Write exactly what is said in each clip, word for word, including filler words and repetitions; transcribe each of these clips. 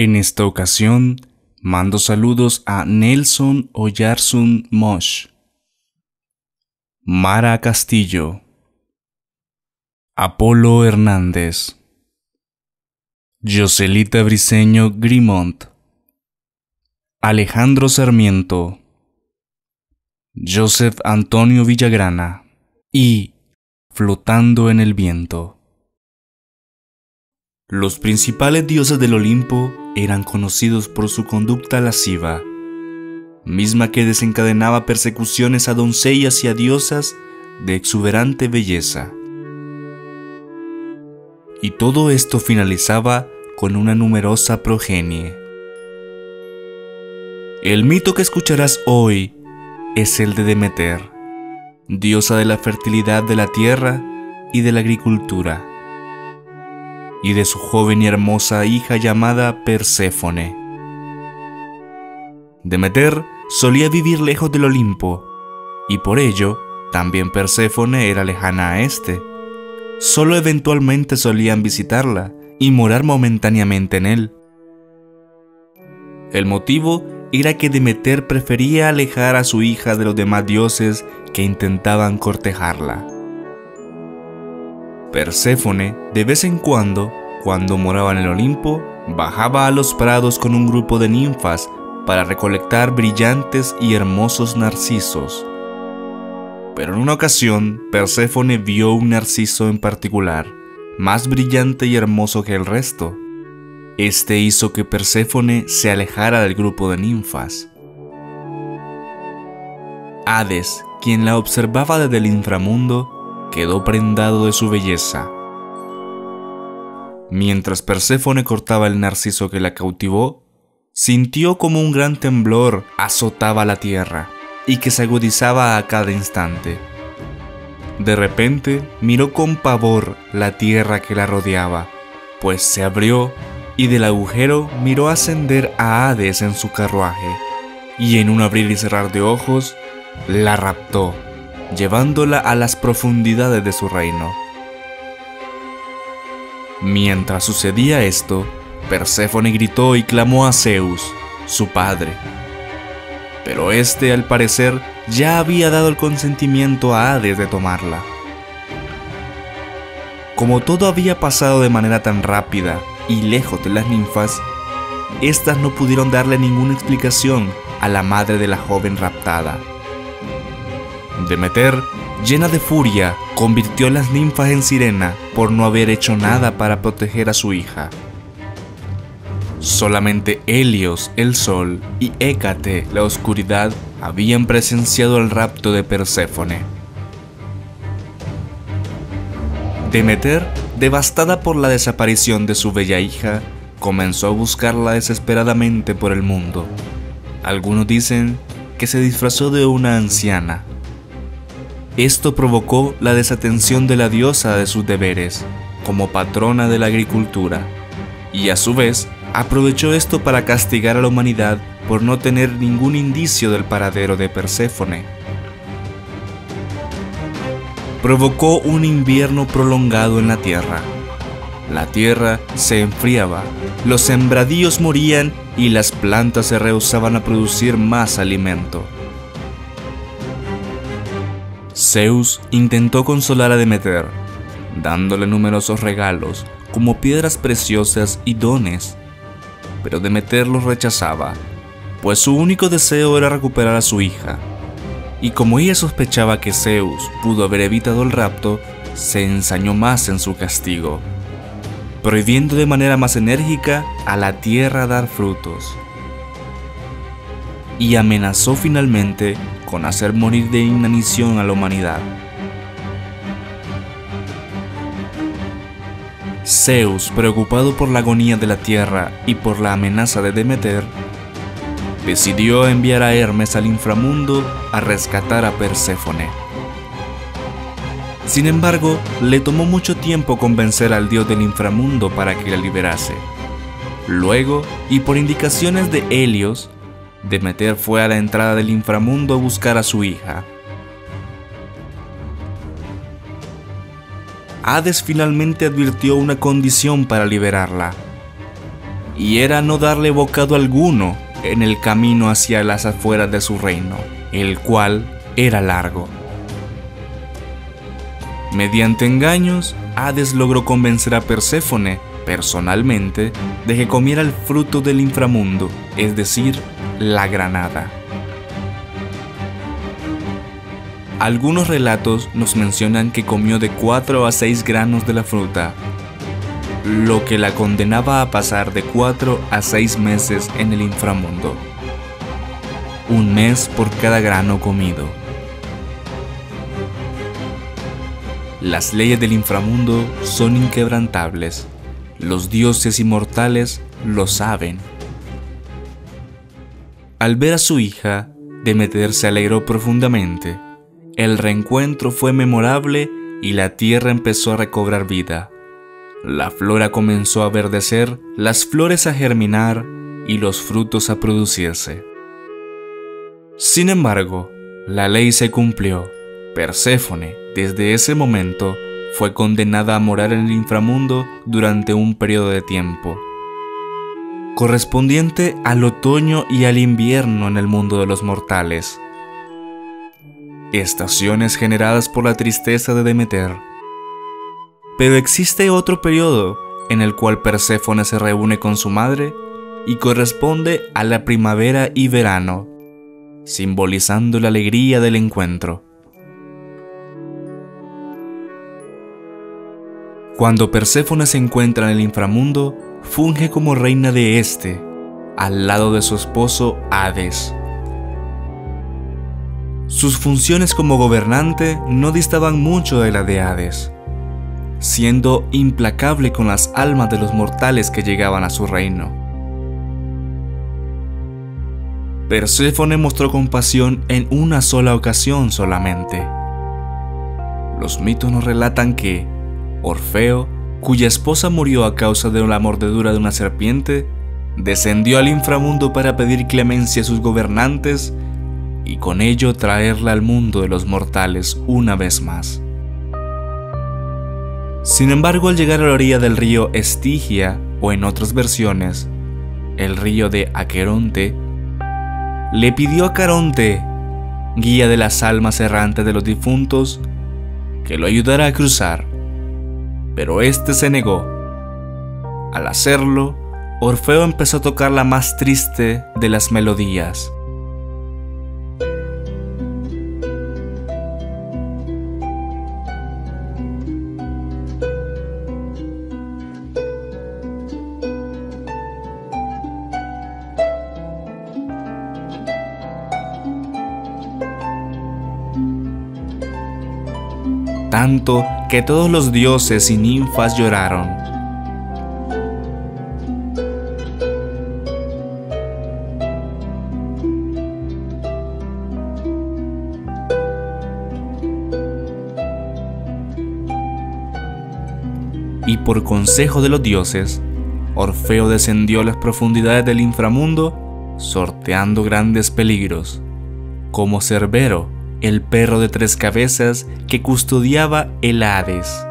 En esta ocasión, mando saludos a Nelson Oyarzun Mosch, Mara Castillo, Apolo Hernández, Joselita Briseño Grimont, Alejandro Sarmiento, Joseph Antonio Villagrana y Flotando en el Viento. Los principales dioses del Olimpo eran conocidos por su conducta lasciva, misma que desencadenaba persecuciones a doncellas y a diosas de exuberante belleza. Y todo esto finalizaba con una numerosa progenie. El mito que escucharás hoy es el de Deméter, diosa de la fertilidad de la tierra y de la agricultura, y de su joven y hermosa hija llamada Perséfone. Deméter solía vivir lejos del Olimpo, y por ello también Perséfone era lejana a este. Solo eventualmente solían visitarla y morar momentáneamente en él. El motivo era que Deméter prefería alejar a su hija de los demás dioses que intentaban cortejarla. Perséfone, de vez en cuando, cuando moraba en el Olimpo, bajaba a los prados con un grupo de ninfas para recolectar brillantes y hermosos narcisos. Pero en una ocasión, Perséfone vio un narciso en particular, más brillante y hermoso que el resto. Este hizo que Perséfone se alejara del grupo de ninfas. Hades, quien la observaba desde el inframundo, quedó prendado de su belleza. Mientras Perséfone cortaba el narciso que la cautivó, sintió como un gran temblor azotaba la tierra y que se agudizaba a cada instante. De repente miró con pavor la tierra que la rodeaba, pues se abrió y del agujero miró ascender a Hades en su carruaje, y en un abrir y cerrar de ojos la raptó, llevándola a las profundidades de su reino. Mientras sucedía esto, Perséfone gritó y clamó a Zeus, su padre. Pero este, al parecer, ya había dado el consentimiento a Hades de tomarla. Como todo había pasado de manera tan rápida y lejos de las ninfas, estas no pudieron darle ninguna explicación a la madre de la joven raptada. Deméter, llena de furia, convirtió a las ninfas en sirena por no haber hecho nada para proteger a su hija. Solamente Helios, el sol, y Hécate, la oscuridad, habían presenciado el rapto de Perséfone. Deméter, devastada por la desaparición de su bella hija, comenzó a buscarla desesperadamente por el mundo. Algunos dicen que se disfrazó de una anciana. Esto provocó la desatención de la diosa de sus deberes como patrona de la agricultura, y a su vez aprovechó esto para castigar a la humanidad por no tener ningún indicio del paradero de Perséfone. Provocó un invierno prolongado en la tierra. La tierra se enfriaba, los sembradíos morían y las plantas se rehusaban a producir más alimento. Zeus intentó consolar a Deméter, dándole numerosos regalos, como piedras preciosas y dones, pero Deméter los rechazaba, pues su único deseo era recuperar a su hija, y como ella sospechaba que Zeus pudo haber evitado el rapto, se ensañó más en su castigo, prohibiendo de manera más enérgica a la tierra dar frutos, y amenazó finalmente con hacer morir de inanición a la humanidad. Zeus, preocupado por la agonía de la tierra y por la amenaza de Deméter, decidió enviar a Hermes al inframundo a rescatar a Perséfone. Sin embargo, le tomó mucho tiempo convencer al dios del inframundo para que la liberase. Luego, y por indicaciones de Helios, Deméter fue a la entrada del inframundo a buscar a su hija. Hades finalmente advirtió una condición para liberarla, y era no darle bocado alguno en el camino hacia las afueras de su reino, el cual era largo. Mediante engaños, Hades logró convencer a Perséfone, personalmente, de que comiera el fruto del inframundo, es decir, la granada. Algunos relatos nos mencionan que comió de cuatro a seis granos de la fruta, lo que la condenaba a pasar de cuatro a seis meses en el inframundo, un mes por cada grano comido. Las leyes del inframundo son inquebrantables, los dioses inmortales lo saben. Al ver a su hija, Deméter se alegró profundamente. El reencuentro fue memorable y la tierra empezó a recobrar vida. La flora comenzó a verdecer, las flores a germinar y los frutos a producirse. Sin embargo, la ley se cumplió. Perséfone, desde ese momento, fue condenada a morar en el inframundo durante un periodo de tiempo, correspondiente al otoño y al invierno en el mundo de los mortales. Estaciones generadas por la tristeza de Deméter. Pero existe otro periodo en el cual Perséfone se reúne con su madre y corresponde a la primavera y verano, simbolizando la alegría del encuentro. Cuando Perséfone se encuentra en el inframundo, funge como reina de este, al lado de su esposo Hades. Sus funciones como gobernante no distaban mucho de la de Hades, siendo implacable con las almas de los mortales que llegaban a su reino. Perséfone mostró compasión en una sola ocasión solamente. Los mitos nos relatan que Orfeo, cuya esposa murió a causa de la mordedura de una serpiente, descendió al inframundo para pedir clemencia a sus gobernantes y con ello traerla al mundo de los mortales una vez más. Sin embargo, al llegar a la orilla del río Estigia, o en otras versiones, el río de Aqueronte, le pidió a Caronte, guía de las almas errantes de los difuntos, que lo ayudara a cruzar, pero este se negó. Al hacerlo, Orfeo empezó a tocar la más triste de las melodías. Tanto que todos los dioses y ninfas lloraron. Y por consejo de los dioses, Orfeo descendió a las profundidades del inframundo, sorteando grandes peligros, como Cerbero, el perro de tres cabezas que custodiaba el Hades,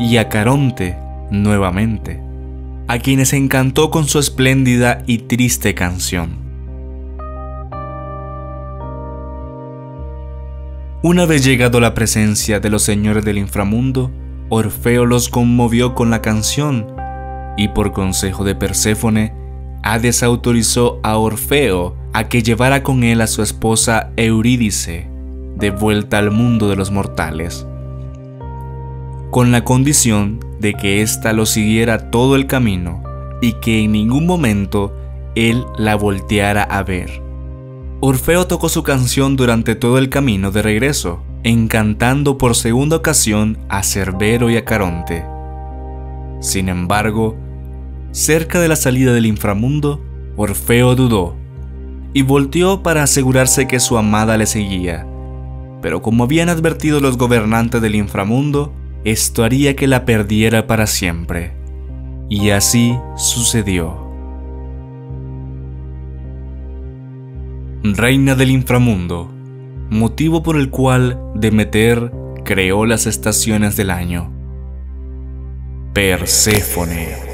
y a Caronte nuevamente, a quienes encantó con su espléndida y triste canción. Una vez llegado a la presencia de los señores del inframundo, Orfeo los conmovió con la canción, y por consejo de Perséfone, Hades autorizó a Orfeo a que llevara con él a su esposa Eurídice de vuelta al mundo de los mortales, con la condición de que ésta lo siguiera todo el camino y que en ningún momento él la volteara a ver. Orfeo tocó su canción durante todo el camino de regreso, encantando por segunda ocasión a Cerbero y a Caronte. Sin embargo, cerca de la salida del inframundo, Orfeo dudó y volteó para asegurarse que su amada le seguía. Pero como habían advertido los gobernantes del inframundo, esto haría que la perdiera para siempre. Y así sucedió. Reina del inframundo, motivo por el cual Deméter creó las estaciones del año. Perséfone.